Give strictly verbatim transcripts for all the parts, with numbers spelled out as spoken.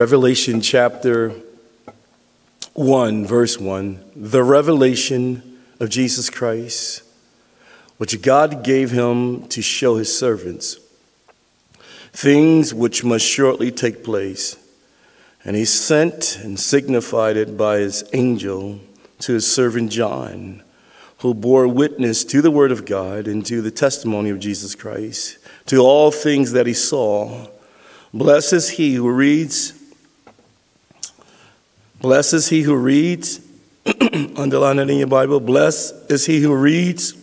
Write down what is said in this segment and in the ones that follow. Revelation chapter one, verse one, the revelation of Jesus Christ, which God gave him to show his servants, things which must shortly take place. And he sent and signified it by his angel to his servant John, who bore witness to the word of God and to the testimony of Jesus Christ, to all things that he saw. Blessed is he who reads. Blessed is he who reads, underline it in your Bible, blessed is he who reads,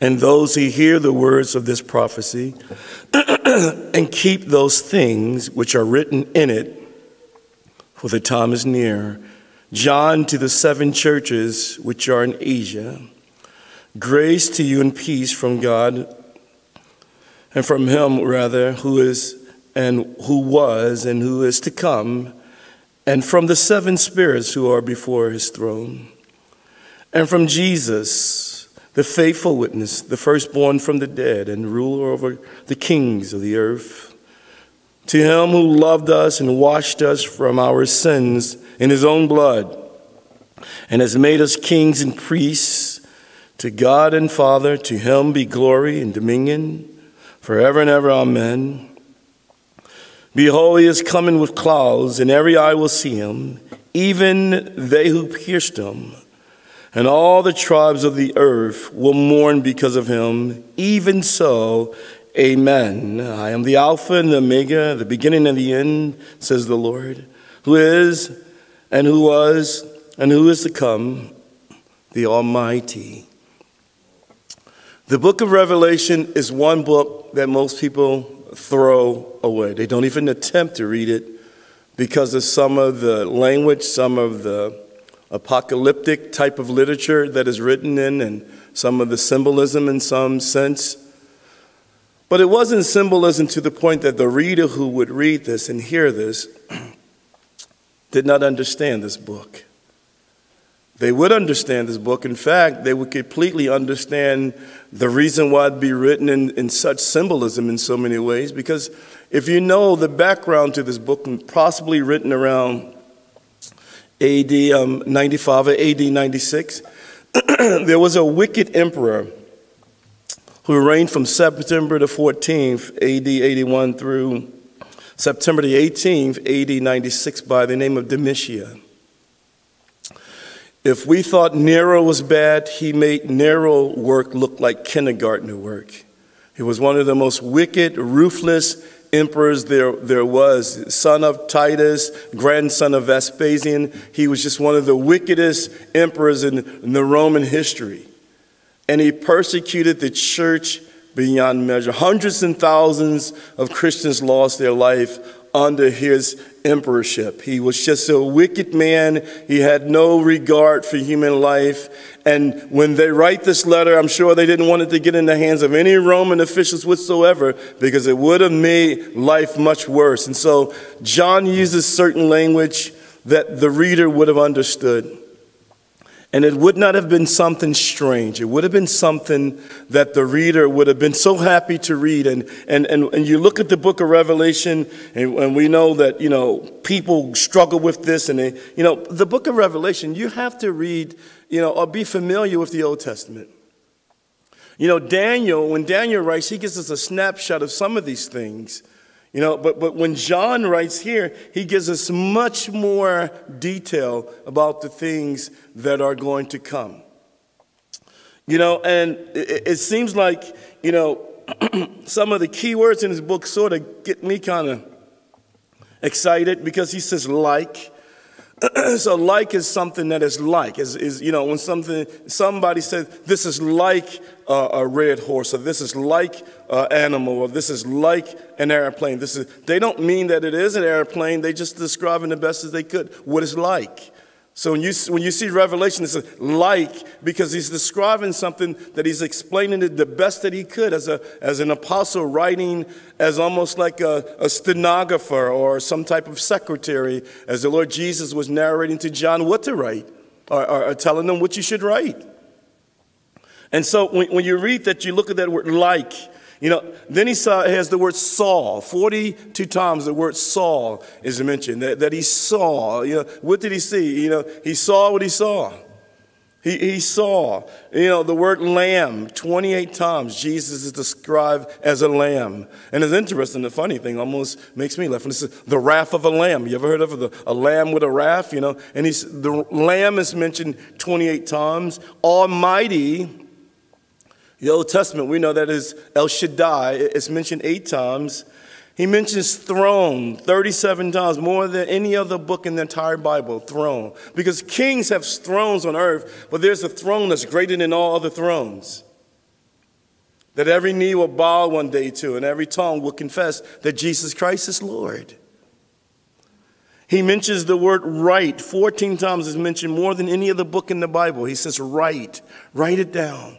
and those who hear the words of this prophecy, and keep those things which are written in it, for the time is near. John to the seven churches which are in Asia, grace to you and peace from God, and from him, rather, who is and who was and who is to come, and from the seven spirits who are before his throne, and from Jesus, the faithful witness, the firstborn from the dead and ruler over the kings of the earth, to him who loved us and washed us from our sins in his own blood, and has made us kings and priests, to God and Father, to him be glory and dominion forever and ever, amen. Behold, he is coming with clouds, and every eye will see him, even they who pierced him. And all the tribes of the earth will mourn because of him. Even so, amen. I am the Alpha and the Omega, the beginning and the end, says the Lord, who is, and who was, and who is to come, the Almighty. The book of Revelation is one book that most people throw away. They don't even attempt to read it because of some of the language, some of the apocalyptic type of literature that is written in, and some of the symbolism in some sense. But it wasn't symbolism to the point that the reader who would read this and hear this did not understand this book. They would understand this book. In fact, they would completely understand the reason why it'd be written in, in such symbolism in so many ways, because if you know the background to this book, possibly written around A D ninety-five or A D ninety-six, there was a wicked emperor who reigned from September the fourteenth, A D eighty-one, through September the eighteenth, A D ninety-six, by the name of Domitian. If we thought Nero was bad, he made Nero work look like kindergartner work. He was one of the most wicked, ruthless emperors there, there was. Son of Titus, grandson of Vespasian. He was just one of the wickedest emperors in, in the Roman history. And he persecuted the church beyond measure. Hundreds and thousands of Christians lost their life under his emperorship. He was just a wicked man. He had no regard for human life. And when they write this letter, I'm sure they didn't want it to get in the hands of any Roman officials whatsoever, because it would have made life much worse. And so John uses certain language that the reader would have understood. And it would not have been something strange. It would have been something that the reader would have been so happy to read. And, and, and, and you look at the book of Revelation, and, and we know that, you know, people struggle with this. And, they, you know, the book of Revelation, you have to read, you know, or be familiar with the Old Testament. You know, Daniel, when Daniel writes, he gives us a snapshot of some of these things. You know, but, but when John writes here, he gives us much more detail about the things that are going to come. You know, and it, it seems like, you know, some of the key words in his book sort of get me kind of excited, because he says like. So like is something that is like. Is, is, you know, when something, somebody says, this is like uh, a red horse, or this is like an animal, or this is like an airplane. This is, they don't mean that it is an airplane. They just describing the best as they could what it's like. So when you, when you see Revelation, it's like, because he's describing something that he's explaining it the best that he could as, a, as an apostle writing as almost like a, a stenographer or some type of secretary, as the Lord Jesus was narrating to John what to write, or, or, or telling them what you should write. And so when, when you read that, you look at that word like, You know, then he saw, has the word Saul. forty-two times the word Saul is mentioned, that, that he saw. You know, what did he see? You know, he saw what he saw. He, he saw. You know, the word lamb, twenty-eight times Jesus is described as a lamb. And it's interesting, the funny thing almost makes me laugh. This is the wrath of a lamb. You ever heard of the, a lamb with a wrath? You know, and he's, the lamb is mentioned twenty-eight times. Almighty, the Old Testament, we know that is El Shaddai. It's mentioned eight times. He mentions throne thirty-seven times, more than any other book in the entire Bible, throne. Because kings have thrones on earth, but there's a throne that's greater than all other thrones, that every knee will bow one day to, and every tongue will confess that Jesus Christ is Lord. He mentions the word right. fourteen times is mentioned, more than any other book in the Bible. He says right. Write it down.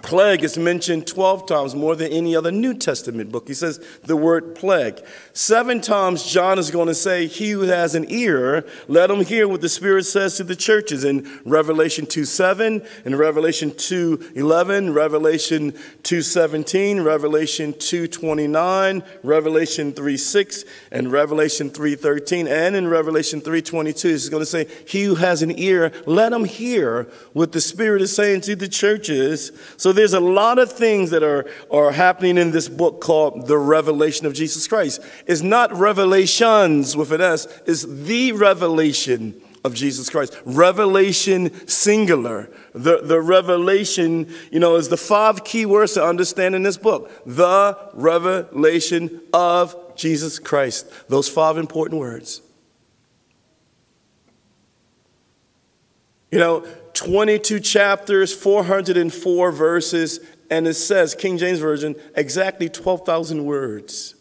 Plague is mentioned twelve times, more than any other New Testament book. He says the word plague. Seven times John is going to say, he who has an ear, let him hear what the Spirit says to the churches in Revelation two seven, in Revelation two eleven, Revelation two seventeen, Revelation two twenty-nine, Revelation three six, and Revelation three thirteen. And in Revelation three twenty-two, he's going to say, he who has an ear, let him hear what the Spirit is saying to the churches. So So there's a lot of things that are, are happening in this book called The Revelation of Jesus Christ. It's not revelations with an S, it's the revelation of Jesus Christ. Revelation singular. The, the revelation, you know, is the five key words to understand in this book. The revelation of Jesus Christ. Those five important words. You know, twenty-two chapters, four hundred four verses, and it says, King James Version, exactly twelve thousand words.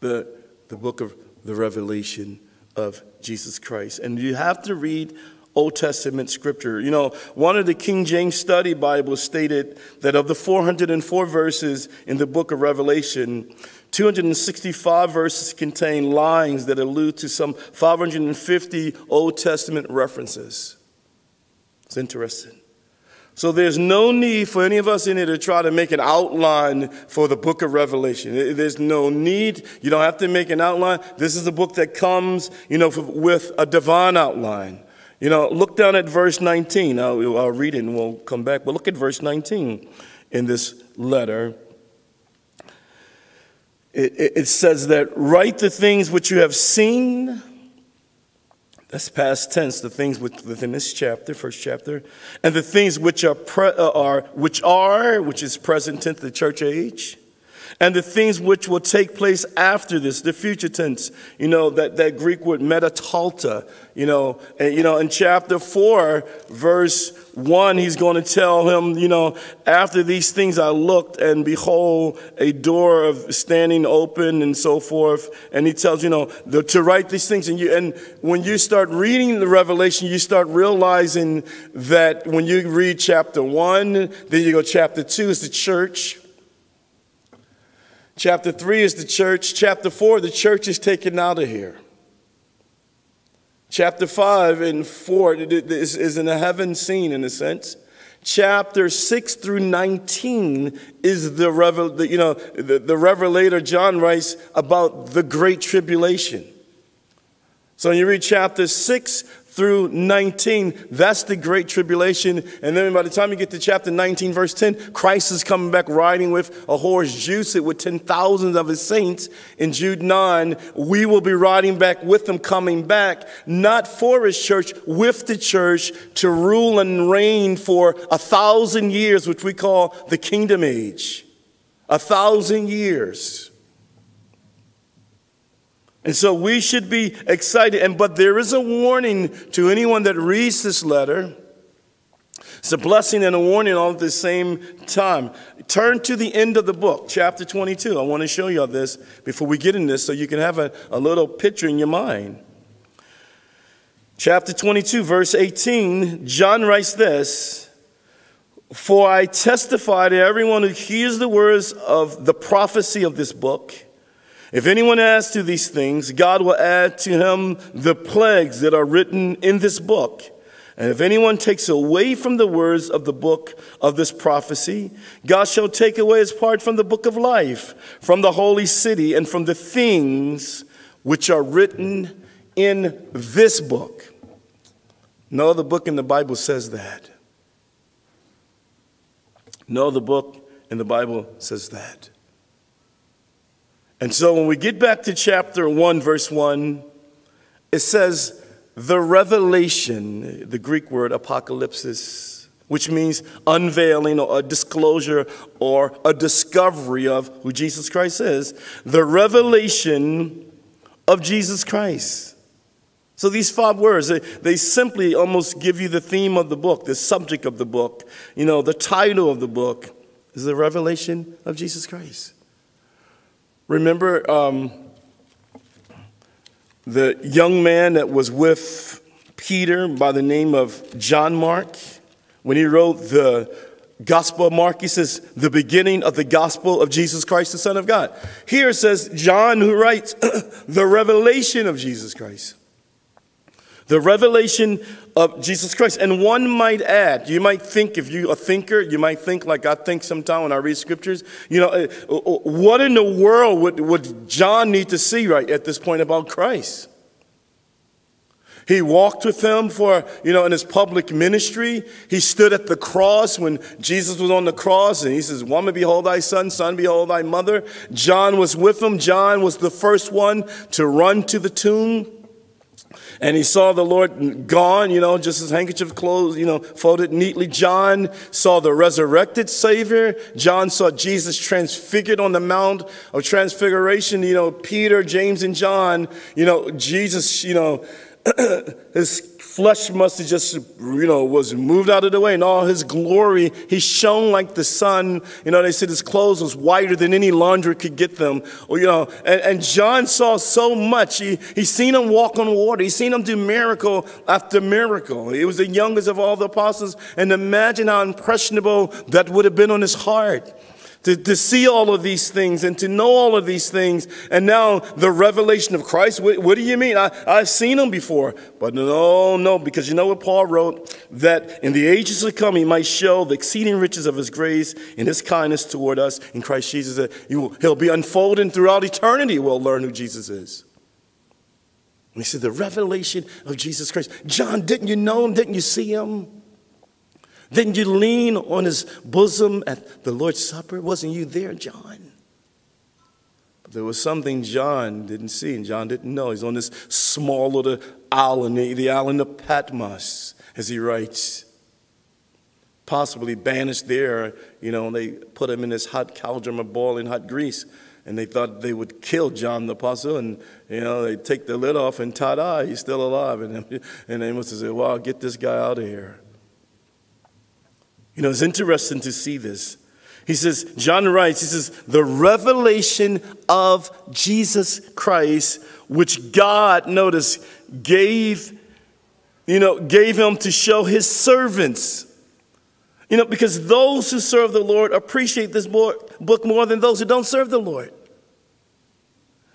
The, the book of the Revelation of Jesus Christ. And you have to read Old Testament scripture. You know, one of the King James Study Bibles stated that of the four hundred four verses in the book of Revelation, two hundred sixty-five verses contain lines that allude to some five hundred fifty Old Testament references. It's interesting. So there's no need for any of us in here to try to make an outline for the book of Revelation. There's no need. You don't have to make an outline. This is a book that comes, you know, with a divine outline. You know, look down at verse nineteen. I'll, I'll read it and we'll come back. But look at verse nineteen in this letter. It, it, it says that, write the things which you have seen. That's past tense, the things which, within this chapter, first chapter. And the things which are, pre, uh, are, which are, which is present tense, the church age. And the things which will take place after this, the future tense, you know, that, that Greek word metatalta, you know, and, you know, in chapter four, verse one, he's going to tell him, you know, after these things I looked and behold a door of standing open and so forth. And he tells, you know, the, to write these things. And you, and when you start reading the Revelation, you start realizing that when you read chapter one, then you go chapter two is the church. Chapter three is the church. Chapter four, the church is taken out of here. Chapter five and four is, is in a heaven scene in a sense. Chapter six through nineteen is the, revel, the you know, the, the revelator John writes about the Great Tribulation. So when you read chapter six through nineteen, that's the Great Tribulation. And then by the time you get to chapter nineteen, verse ten, Christ is coming back riding with a horse, Juiced with ten thousand of his saints. In Jude nine, we will be riding back with him, coming back, not for his church, with the church, to rule and reign for a thousand years, which we call the Kingdom Age. A thousand years. And so we should be excited. And but there is a warning to anyone that reads this letter. It's a blessing and a warning all at the same time. Turn to the end of the book, chapter twenty-two. I want to show you all this before we get in this so you can have a, a little picture in your mind. Chapter twenty-two, verse eighteen, John writes this. For I testify to everyone who hears the words of the prophecy of this book. If anyone adds to these things, God will add to him the plagues that are written in this book. And if anyone takes away from the words of the book of this prophecy, God shall take away his part from the book of life, from the holy city, and from the things which are written in this book. No other book in the Bible says that. No other book in the Bible says that. And so when we get back to chapter one, verse one, it says, the revelation, the Greek word apocalypsis, which means unveiling or a disclosure or a discovery of who Jesus Christ is, the revelation of Jesus Christ. So these five words, they, they simply almost give you the theme of the book, the subject of the book. You know, the title of the book is the revelation of Jesus Christ. Remember um, the young man that was with Peter by the name of John Mark? When he wrote the Gospel of Mark, he says, the beginning of the gospel of Jesus Christ, the Son of God. Here it says, John, who writes the revelation of Jesus Christ. The revelation of Jesus Christ. And one might add, you might think, if you're a thinker, you might think like I think sometimes when I read scriptures, you know, what in the world would, would John need to see right at this point about Christ? He walked with them for, you know, in his public ministry. He stood at the cross when Jesus was on the cross, and he says, woman, behold thy son, son, behold thy mother. John was with him. John was the first one to run to the tomb. And he saw the Lord gone, you know, just his handkerchief closed, you know, folded neatly. John saw the resurrected Savior. John saw Jesus transfigured on the Mount of Transfiguration. You know, Peter, James, and John, you know, Jesus, you know, his flesh must have just, you know, was moved out of the way. And all his glory, he shone like the sun. You know, they said his clothes was whiter than any launderer could get them. Or, you know, and, and John saw so much. He, he seen him walk on water. He seen him do miracle after miracle. He was the youngest of all the apostles. And imagine how impressionable that would have been on his heart. To, to see all of these things and to know all of these things. And now the revelation of Christ, what, what do you mean? I, I've seen him before. But no, no, because you know what Paul wrote? That in the ages to come, he might show the exceeding riches of his grace and his kindness toward us in Christ Jesus. That you will, he'll be unfolding throughout eternity. We'll learn who Jesus is. And he said, the revelation of Jesus Christ. John, didn't you know him? Didn't you see him? Didn't you lean on his bosom at the Lord's Supper? Wasn't you there, John? But there was something John didn't see and John didn't know. He's on this small little island, the island of Patmos, as he writes. Possibly banished there, you know, and they put him in this hot cauldron of boiling hot grease. And they thought they would kill John the Apostle, and, you know, they take the lid off and ta-da, he's still alive. And, and they must have said, wow, get this guy out of here. You know, it's interesting to see this. He says, John writes, he says, the revelation of Jesus Christ, which God, notice, gave, you know, gave him to show his servants. You know, because those who serve the Lord appreciate this book more than those who don't serve the Lord.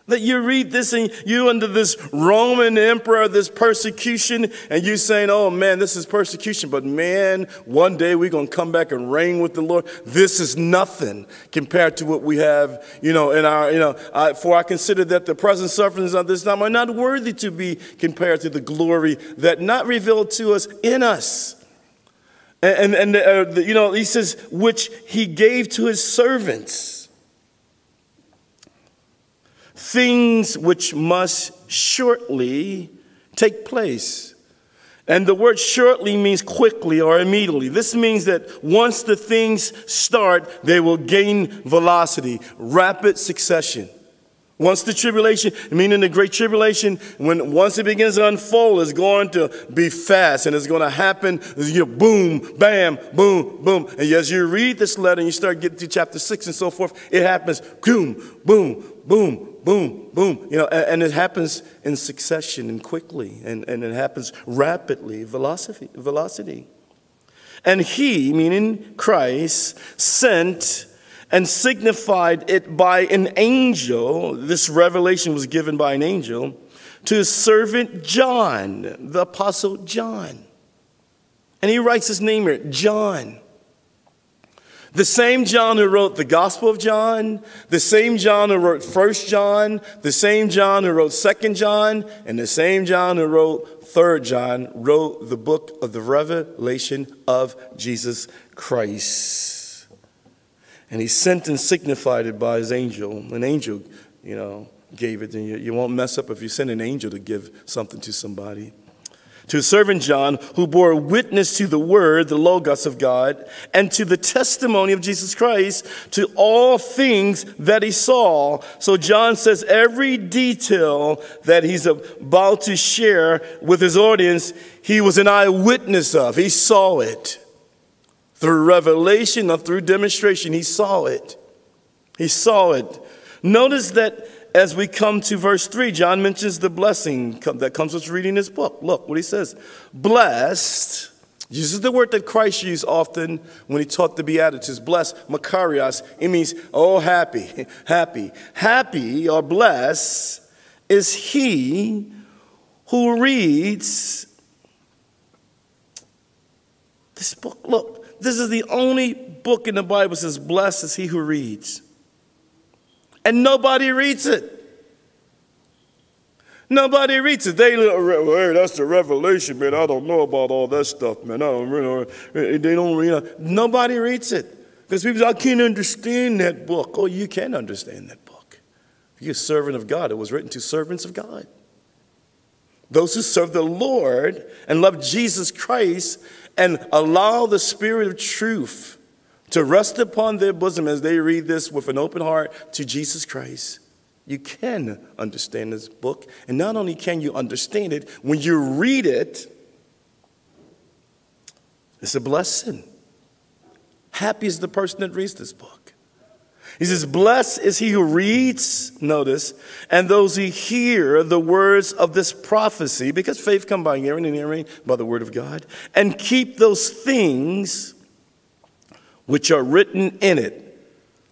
That you read this and you under this Roman emperor, this persecution, and you saying, oh man, this is persecution, but man, one day we're going to come back and reign with the Lord. This is nothing compared to what we have, you know, in our, you know, I, for I consider that the present sufferings of this time are not worthy to be compared to the glory that not revealed to us in us. And, and, and uh, you know, he says, which he gave to his servants. Things which must shortly take place. And the word shortly means quickly or immediately. This means that once the things start, they will gain velocity, rapid succession. Once the tribulation, meaning the great tribulation, when once it begins to unfold, it's going to be fast and it's going to happen. You boom, bam, boom, boom. And as you read this letter and you start getting to chapter six and so forth, it happens boom, boom, boom, boom, boom. You know, and, and it happens in succession and quickly, and, and it happens rapidly, velocity, velocity. And he, meaning Christ, sent and signified it by an angel. This revelation was given by an angel to his servant John, the apostle John. And he writes his name here, John. The same John who wrote the Gospel of John, the same John who wrote First John, the same John who wrote Second John, and the same John who wrote Third John, wrote the book of the revelation of Jesus Christ. And he sent and signified it by his angel. An angel, you know, gave it. And you, you won't mess up if you send an angel to give something to somebody. To his servant John, who bore witness to the word, the Logos of God, and to the testimony of Jesus Christ, to all things that he saw. So John says every detail that he's about to share with his audience, he was an eyewitness of. He saw it. Through revelation or through demonstration, he saw it. He saw it. Notice that as we come to verse three, John mentions the blessing that comes with reading his book. Look what he says. Blessed, uses the word that Christ used often when he taught the Beatitudes. Blessed, makarios, it means, oh, happy, happy. Happy or blessed is he who reads this book. Look, this is the only book in the Bible that says, blessed is he who reads. And nobody reads it. Nobody reads it. They, hey, that's the revelation, man. I don't know about all that stuff, man. I don't, you know, they don't read it. Nobody reads it. Because people say, I can't understand that book. Oh, you can understand that book. You're a servant of God. It was written to servants of God. Those who serve the Lord and love Jesus Christ and allow the Spirit of truth to rest upon their bosom as they read this with an open heart to Jesus Christ. You can understand this book. And not only can you understand it, when you read it, it's a blessing. Happy is the person that reads this book. He says, blessed is he who reads, notice, and those who hear the words of this prophecy, because faith comes by hearing and hearing by the word of God, and keep those things which are written in it.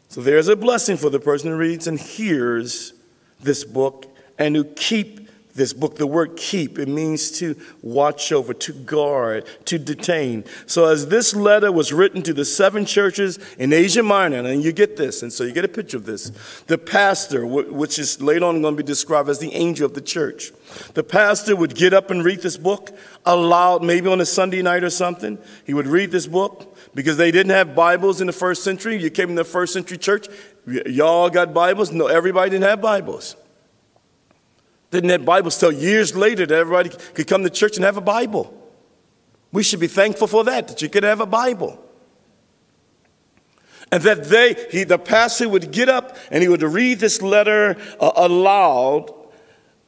So there's a blessing for the person who reads and hears this book and who keep this book. The word keep, it means to watch over, to guard, to detain. So as this letter was written to the seven churches in Asia Minor, and you get this, and so you get a picture of this. The pastor, which is later on going to be described as the angel of the church. The pastor would get up and read this book aloud, maybe on a Sunday night or something. He would read this book. Because they didn't have Bibles in the first century. You came in the first century church. Y'all got Bibles? No, everybody didn't have Bibles. Didn't have Bibles till years later that everybody could come to church and have a Bible. We should be thankful for that, that you could have a Bible. And that they, he, the pastor would get up and he would read this letter uh, aloud.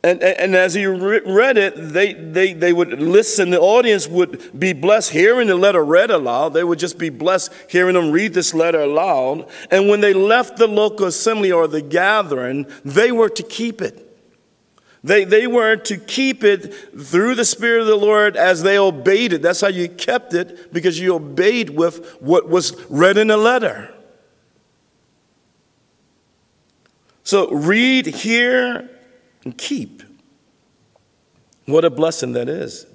And, and as he read it, they, they, they would listen. The audience would be blessed hearing the letter read aloud. They would just be blessed hearing them read this letter aloud. And when they left the local assembly or the gathering, they were to keep it. They, they were to keep it through the Spirit of the Lord as they obeyed it. That's how you kept it, because you obeyed with what was read in the letter. So read, hear, and keep. What a blessing that is.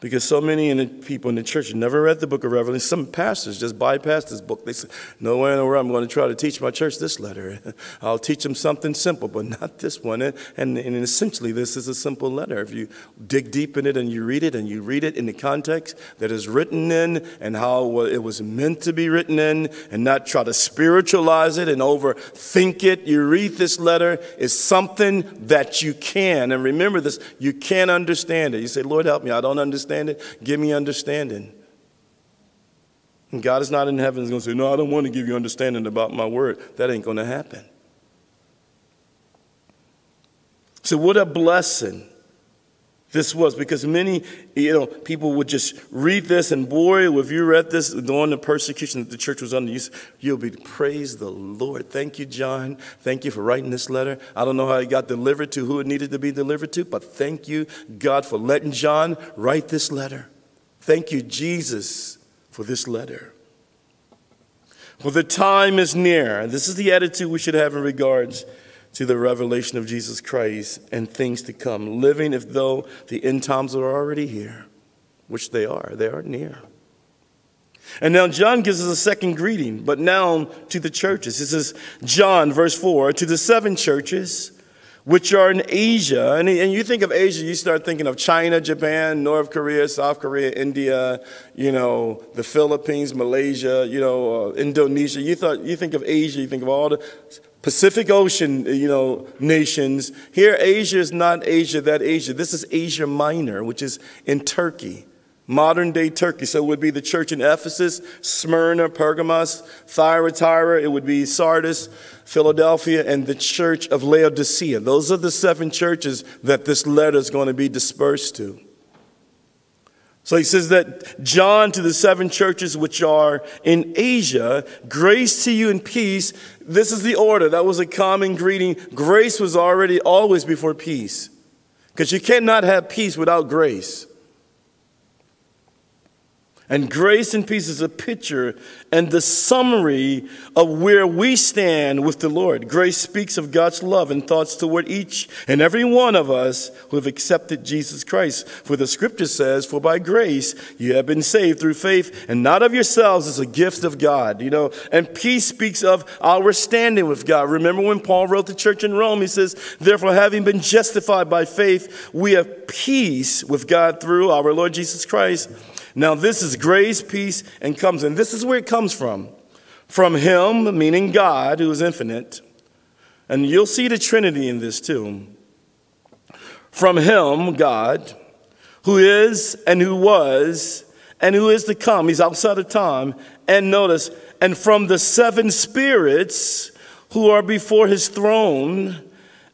Because so many in the, people in the church never read the book of Revelation. Some pastors just bypass this book. They say, no way in the world I'm going to try to teach my church this letter. I'll teach them something simple, but not this one. And, and, and essentially, this is a simple letter. If you dig deep in it and you read it, and you read it in the context that is written in and how it was meant to be written in, and not try to spiritualize it and overthink it, you read this letter, it's something that you can. And remember this, you can understand it. You say, Lord, help me. I don't understand it. Give me understanding. And God is not in heaven is going to say, no, I don't want to give you understanding about my word. That ain't going to happen. So what a blessing this was, because many, you know, people would just read this, and boy, if you read this during the persecution that the church was under, you'll be, praise the Lord. Thank you, John. Thank you for writing this letter. I don't know how it got delivered to, who it needed to be delivered to, but thank you, God, for letting John write this letter. Thank you, Jesus, for this letter. For the time is near. This is the attitude we should have in regards to the revelation of Jesus Christ and things to come, living as though the end times are already here. which they are. They are near. And now John gives us a second greeting, but now to the churches. This is John, verse four, to the seven churches which are in Asia. And, and you think of Asia, you start thinking of China, Japan, North Korea, South Korea, India, you know, the Philippines, Malaysia, you know, uh, Indonesia. You thought, you think of Asia, you think of all the Pacific Ocean, you know, nations. Here, Asia is not Asia, that Asia. This is Asia Minor, which is in Turkey. Modern day Turkey. So it would be the church in Ephesus, Smyrna, Pergamos, Thyatira. It would be Sardis, Philadelphia, and the church of Laodicea. Those are the seven churches that this letter is going to be dispersed to. So he says that John to the seven churches which are in Asia, grace to you and peace. This is the order. That was a common greeting. Grace was already always before peace, because you cannot have peace without grace. And grace and peace is a picture and the summary of where we stand with the Lord. Grace speaks of God's love and thoughts toward each and every one of us who have accepted Jesus Christ. For the scripture says, for by grace you have been saved through faith, and not of yourselves, it's a gift of God. You know, and peace speaks of our standing with God. Remember when Paul wrote the church in Rome, he says, therefore, having been justified by faith, we have peace with God through our Lord Jesus Christ. Now this is grace, peace, and comes. And this is where it comes from. From him, meaning God, who is infinite. And you'll see the Trinity in this too. From him, God, who is and who was and who is to come. He's outside of time. And notice, and from the seven spirits who are before his throne,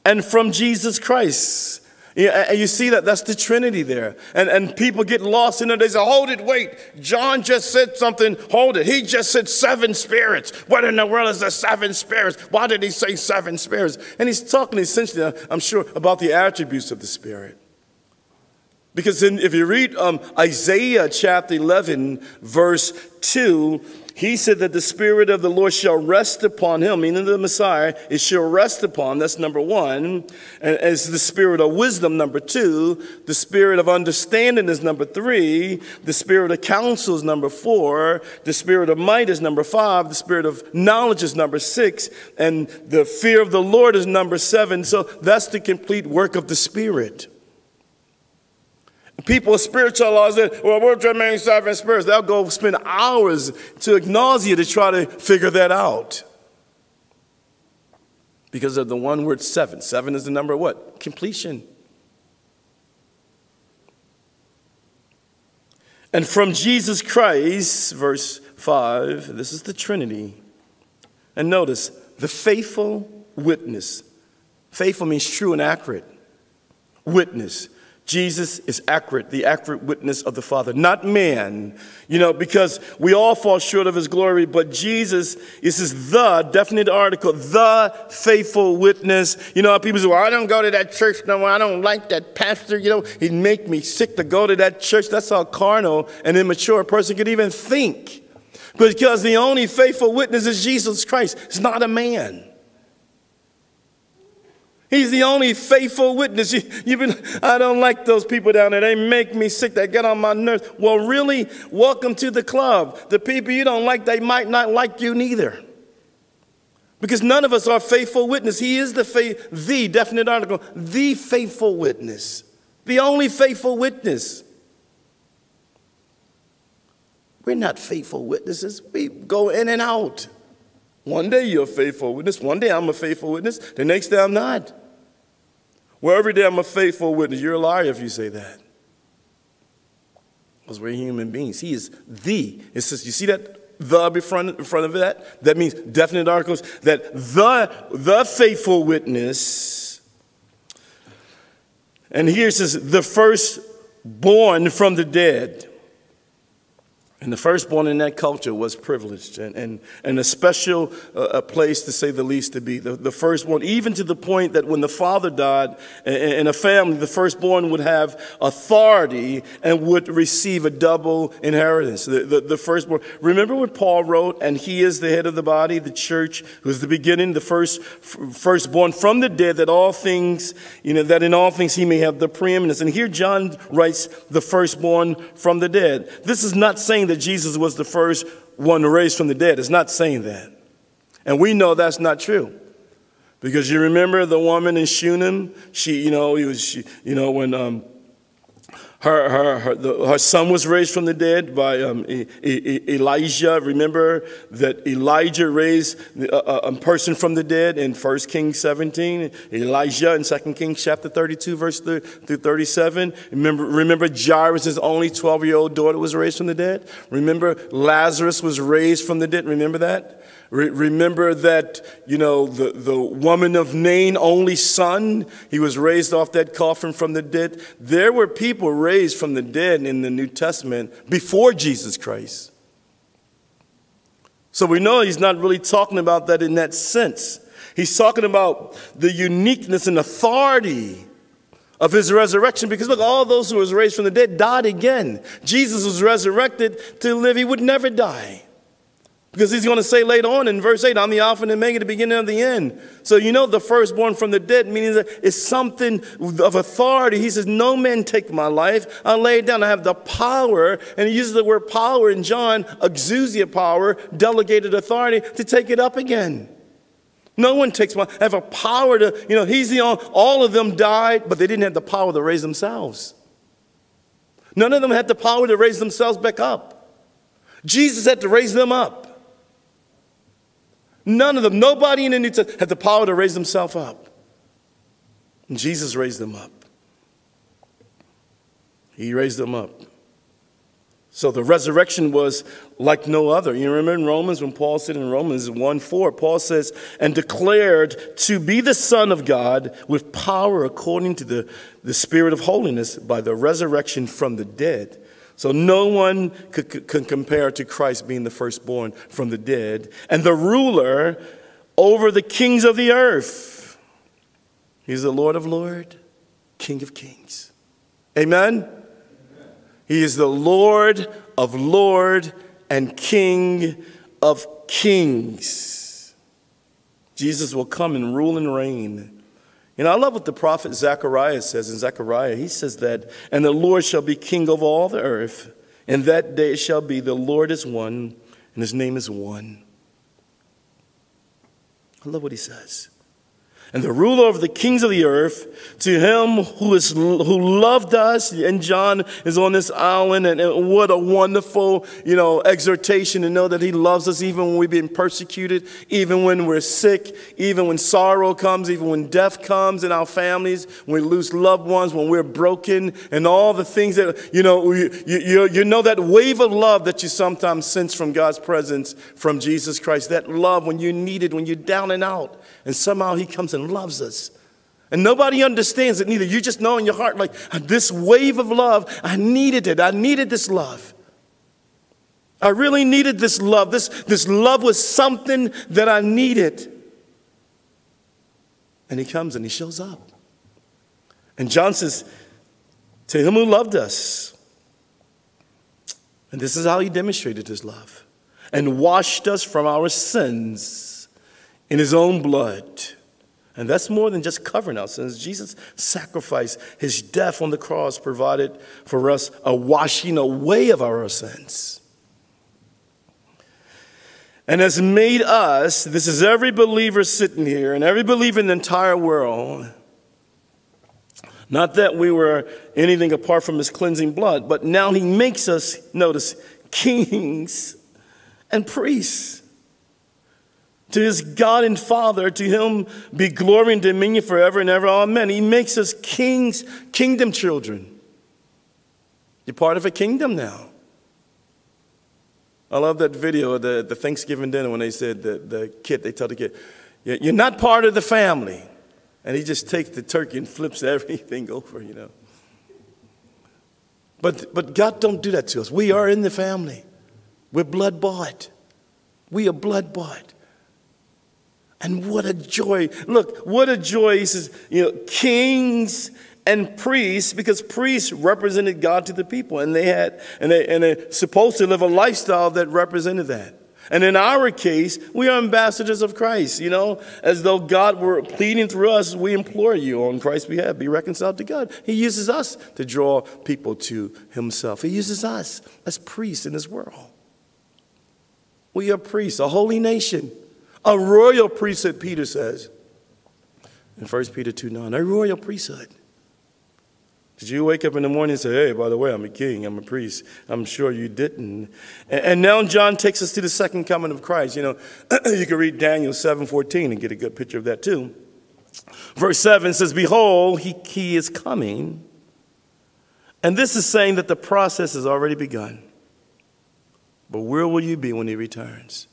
and from Jesus Christ. Yeah, you see that? That's the Trinity there. And, and people get lost in it. They say, hold it, wait. John just said something. Hold it. He just said seven spirits. What in the world is the seven spirits? Why did he say seven spirits? And he's talking essentially, I'm sure, about the attributes of the Spirit. Because in, if you read um, Isaiah chapter eleven, verse two, he said that the Spirit of the Lord shall rest upon him, meaning the Messiah. It shall rest upon, that's number one, and as the Spirit of wisdom, number two. The Spirit of understanding is number three. The Spirit of counsel is number four. The Spirit of might is number five. The Spirit of knowledge is number six. And the fear of the Lord is number seven. So that's the complete work of the Spirit. People spiritualize it. Well, we're the main seven spirits. They'll go spend hours to nausea to try to figure that out. Because of the one word seven. Seven is the number of what? Completion. And from Jesus Christ, verse five, this is the Trinity. And notice, the faithful witness. Faithful means true and accurate. Witness. Jesus is accurate, the accurate witness of the Father, not man, you know, because we all fall short of his glory, but Jesus, this is the definite article, the faithful witness. You know, people say, well, I don't go to that church no more. I don't like that pastor, you know, he'd make me sick to go to that church. That's how carnal and immature a person could even think, because the only faithful witness is Jesus Christ. It's not a man. He's the only faithful witness. You, you've been, I don't like those people down there. They make me sick. They get on my nerves. Well, really, welcome to the club. The people you don't like, they might not like you neither. Because none of us are faithful witness. He is the, faith, the definite article, the faithful witness, the only faithful witness. We're not faithful witnesses. We go in and out. One day you're a faithful witness. One day I'm a faithful witness. The next day I'm not. Well, every day I'm a faithful witness. You're a liar if you say that. Because we're human beings. He is the. It says, you see that the in front of that? That means definite articles. That the, the faithful witness. And here it says, the firstborn from the dead. And the firstborn in that culture was privileged and, and, and a special uh, a place, to say the least, to be. The, the firstborn, even to the point that when the father died in, in a family, the firstborn would have authority and would receive a double inheritance. The, the, the firstborn. Remember what Paul wrote, and he is the head of the body, the church, who is the beginning, the first firstborn from the dead, that all things, you know, that in all things he may have the preeminence. And here John writes the firstborn from the dead. This is not saying that Jesus was the first one raised from the dead. It's not saying that. And we know that's not true. Because you remember the woman in Shunem? She, you know, it was, she, you know, when um, her, her, her, the, her son was raised from the dead by um, e e Elijah. Remember that Elijah raised a, a person from the dead in First Kings seventeen. Elijah in Second Kings chapter thirty-two, verse through thirty-seven. Remember, remember Jairus' only twelve-year-old daughter was raised from the dead. Remember Lazarus was raised from the dead. Remember that? Remember that, you know, the, the woman of Nain, only son, he was raised off that coffin from the dead. There were people raised from the dead in the New Testament before Jesus Christ. So we know he's not really talking about that in that sense. He's talking about the uniqueness and authority of his resurrection, because look, all those who was raised from the dead died again. Jesus was resurrected to live. He would never die. Because he's going to say later on in verse eight, I'm the Alpha and Omega, the beginning and the end. So you know the firstborn from the dead, meaning that it's something of authority. He says, no man take my life. I lay it down. I have the power. And he uses the word power in John, exousia power, delegated authority, to take it up again. No one takes my, I have a power to, you know, he's the only, all of them died, but they didn't have the power to raise themselves. None of them had the power to raise themselves back up. Jesus had to raise them up. None of them, nobody in the New Testament had the power to raise themselves up. And Jesus raised them up. He raised them up. So the resurrection was like no other. You remember in Romans, when Paul said in Romans one four, Paul says, and declared to be the Son of God with power according to the, the Spirit of holiness by the resurrection from the dead. So no one could, could compare to Christ being the firstborn from the dead and the ruler over the kings of the earth. He's the Lord of lords, King of kings. Amen? Amen. He is the Lord of lords and King of kings. Jesus will come and rule and reign. And I love what the prophet Zechariah says in Zechariah. He says that, and the Lord shall be king over all the earth, and that day it shall be the Lord is one, and his name is one. I love what he says. And the ruler of the kings of the earth, to him who is who loved us, and John is on this island, and, and what a wonderful, you know, exhortation to know that he loves us even when we've been persecuted, even when we're sick, even when sorrow comes, even when death comes in our families, when we lose loved ones, when we're broken, and all the things that, you know, you, you, you know that wave of love that you sometimes sense from God's presence, from Jesus Christ, that love when you need it, when you're down and out, and somehow he comes and loves us. And nobody understands it neither. You just know in your heart, like, this wave of love, I needed it. I needed this love. I really needed this love. This, this love was something that I needed. And he comes and he shows up. And John says, to him who loved us. And this is how he demonstrated his love. And washed us from our sins in his own blood. And that's more than just covering our sins. Jesus' sacrifice, his death on the cross, provided for us a washing away of our sins. And has made us, this is every believer sitting here and every believer in the entire world, not that we were anything apart from his cleansing blood, but now he makes us, notice, kings and priests. To his God and Father, to him be glory and dominion forever and ever. Amen. He makes us kings, kingdom children. You're part of a kingdom now. I love that video at the, the Thanksgiving dinner when they said, the, the kid, they tell the kid, you're not part of the family. And he just takes the turkey and flips everything over, you know. But, but God don't do that to us. We are in the family. We're blood bought. We are blood bought. And what a joy. Look, what a joy. He says, you know, kings and priests, because priests represented God to the people. And they had, and, they, and they're supposed to live a lifestyle that represented that. And in our case, we are ambassadors of Christ, you know, as though God were pleading through us. We implore you on Christ's behalf, be reconciled to God. He uses us to draw people to himself. He uses us as priests in this world. We are priests, a holy nation, a royal priesthood, Peter says in First Peter two nine, a royal priesthood. Did you wake up in the morning and say, hey, by the way, I'm a king, I'm a priest? I'm sure you didn't. And, and now John takes us to the second coming of Christ. You know, you can read Daniel seven fourteen and get a good picture of that too. Verse seven says, behold, he, he is coming. And this is saying that the process has already begun. But where will you be when he returns?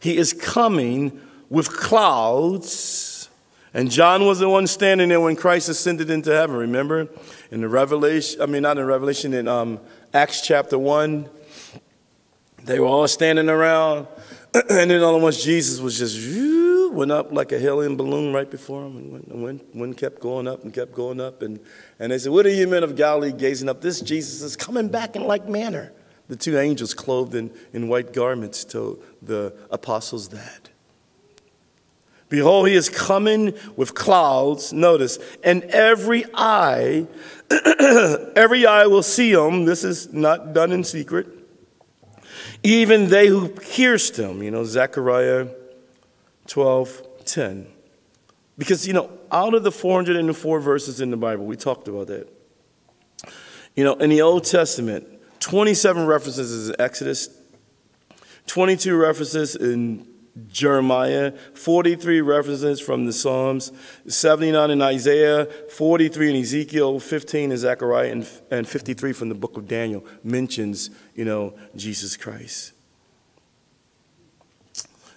He is coming with clouds. And John was the one standing there when Christ ascended into heaven, remember? In the Revelation, I mean, not in Revelation, in um, Acts chapter one, they were all standing around. And then all at once, Jesus was just, whew, went up like a helium balloon right before him. And went, went, went, kept going up and kept going up. And, and they said, what are you men of Galilee gazing up? This Jesus is coming back in like manner. The two angels clothed in, in white garments told the apostles that. Behold, he is coming with clouds, notice, and every eye, every eye will see him. This is not done in secret. Even they who pierced him, you know, Zechariah twelve ten. Because, you know, out of the four hundred four verses in the Bible, we talked about that. You know, in the Old Testament, twenty-seven references is in Exodus, twenty-two references in Jeremiah, forty-three references from the Psalms, seventy-nine in Isaiah, forty-three in Ezekiel, fifteen in Zechariah, and, and fifty-three from the book of Daniel mentions, you know, Jesus Christ.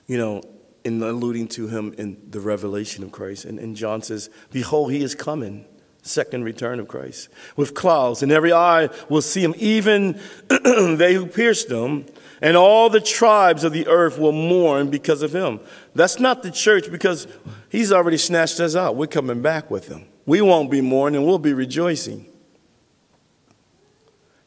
You know, in alluding to him in the revelation of Christ. And, and John says, behold, he is coming, second return of Christ, with clouds, and every eye will see him, even they who pierced him. And all the tribes of the earth will mourn because of him. That's not the church, because he's already snatched us out. We're coming back with him. We won't be mourning. We'll be rejoicing.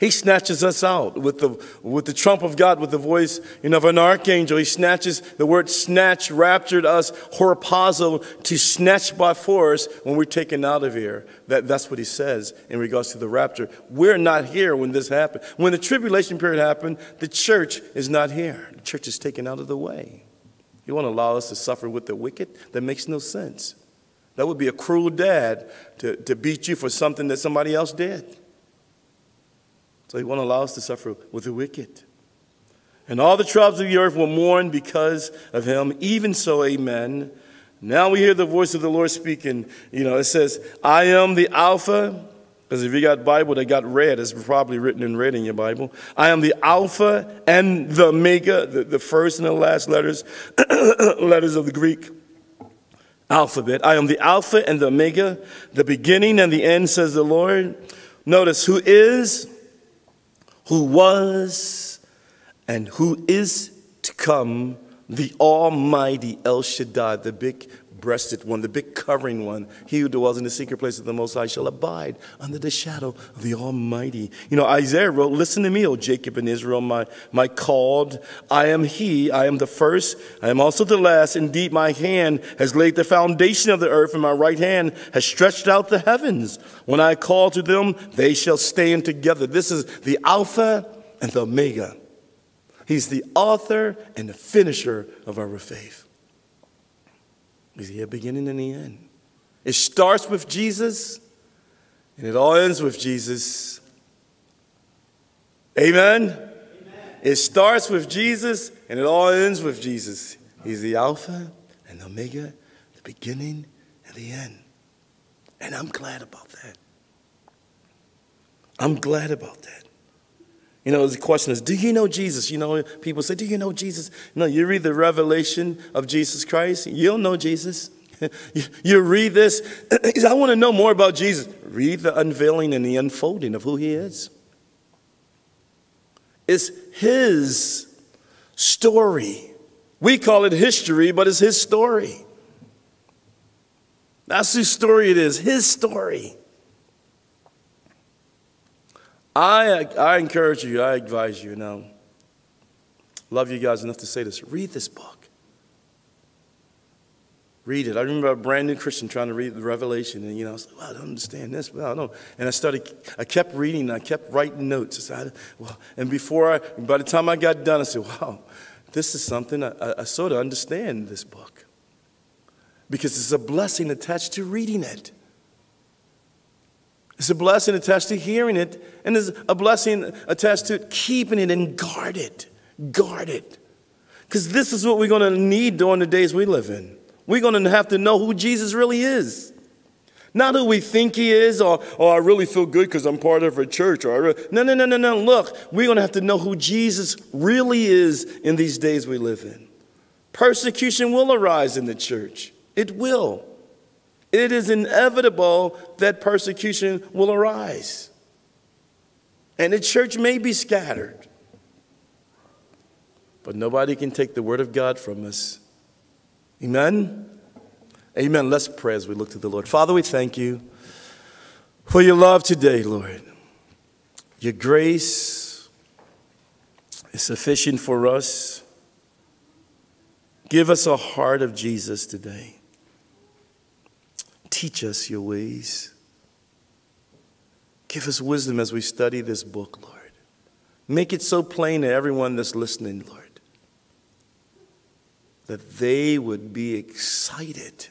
He snatches us out with the, with the trump of God, with the voice, you know, of an archangel. He snatches, the word snatch, raptured us, horpazo, to snatch by force when we're taken out of here. That, that's what he says in regards to the rapture. We're not here when this happened. When the tribulation period happened, the church is not here. The church is taken out of the way. He won't allow us to suffer with the wicked. That makes no sense. That would be a cruel dad to, to beat you for something that somebody else did. So he won't allow us to suffer with the wicked. And all the tribes of the earth will mourn because of him. Even so, amen. Now we hear the voice of the Lord speaking. You know, it says, I am the Alpha. Because if you got Bible that got red, it's probably written in red in your Bible. I am the Alpha and the Omega, the, the first and the last letters, letters of the Greek alphabet. I am the Alpha and the Omega, the beginning and the end, says the Lord. Notice, who is, who was, and who is to come, the Almighty El Shaddai, the big-breasted one, the big-covering one. He who dwells in the secret place of the Most High shall abide under the shadow of the Almighty. You know, Isaiah wrote, listen to me, O Jacob and Israel, my, my called. I am he, I am the first, I am also the last. Indeed, my hand has laid the foundation of the earth, and my right hand has stretched out the heavens. When I call to them, they shall stand together. This is the Alpha and the Omega. He's the author and the finisher of our faith. He's the beginning and the end. It starts with Jesus, and it all ends with Jesus. Amen? Amen. It starts with Jesus, and it all ends with Jesus. He's the Alpha and the Omega, the beginning and the end. And I'm glad about that. I'm glad about that. You know, the question is, do you know Jesus? You know, people say, do you know Jesus? No, you read the revelation of Jesus Christ, you'll know Jesus. you, you read this, I want to know more about Jesus. Read the unveiling and the unfolding of who he is. It's his story. We call it history, but it's his story. That's whose story it is, his story. I, I encourage you, I advise you, and I love you guys enough to say this. Read this book. Read it. I remember a brand new Christian trying to read the Revelation, and you know, I was like, well, I don't understand this, well, I don't. And I started, I kept reading, and I kept writing notes. I said, well, and before I, by the time I got done, I said, wow, this is something, I, I, I sort of understand this book. Because it's a blessing attached to reading it. It's a blessing attached to hearing it, and there's a blessing attached to keeping it and guard it. Guard it. Because this is what we're going to need during the days we live in. We're going to have to know who Jesus really is. Not who we think he is, or, or I really feel good because I'm part of a church. Or I really, no, no, no, no, no. Look, we're going to have to know who Jesus really is in these days we live in. Persecution will arise in the church. It will. It is inevitable that persecution will arise. And the church may be scattered. But nobody can take the word of God from us. Amen? Amen. Let's pray as we look to the Lord. Father, we thank you for your love today, Lord. Your grace is sufficient for us. Give us a heart of Jesus today. Teach us your ways. Give us wisdom as we study this book, Lord. Make it so plain to everyone that's listening, Lord, that they would be excited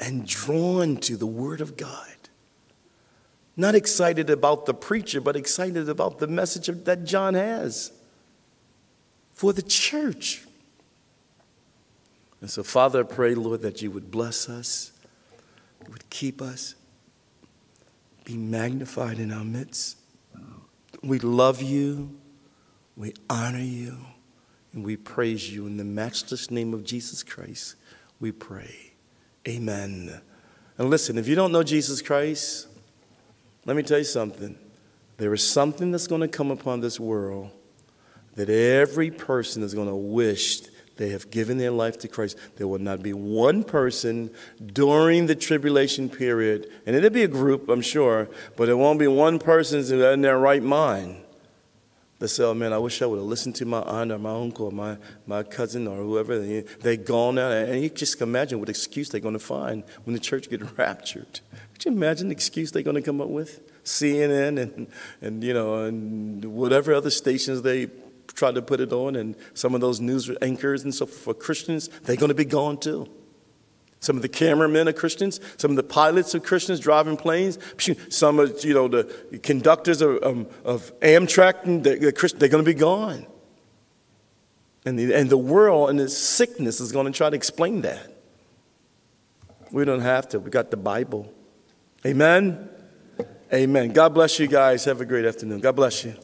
and drawn to the word of God. Not excited about the preacher, but excited about the message that John has for the church. And so, Father, I pray, Lord, that you would bless us, you would keep us, be magnified in our midst. We love you, we honor you. And we praise you in the matchless name of Jesus Christ, we pray. Amen. And listen, if you don't know Jesus Christ, let me tell you something. There is something that's going to come upon this world that every person is going to wish they have given their life to Christ. There will not be one person during the tribulation period, and it'll be a group, I'm sure, but it won't be one person in their right mind. They say, oh man, I wish I would have listened to my aunt or my uncle or my, my cousin or whoever. They, they're gone now. And you just can imagine what excuse they're going to find when the church gets raptured. Could you imagine the excuse they're going to come up with? C N N and, and, you know, and whatever other stations they try to put it on, and some of those news anchors and so forth for Christians, they're going to be gone too. Some of the cameramen are Christians. Some of the pilots are Christians driving planes. Some of you know the conductors of, um, of Amtrak, and they're, they're going to be gone. And the, and the world and its sickness is going to try to explain that. We don't have to. We got the Bible. Amen? Amen. God bless you guys. Have a great afternoon. God bless you.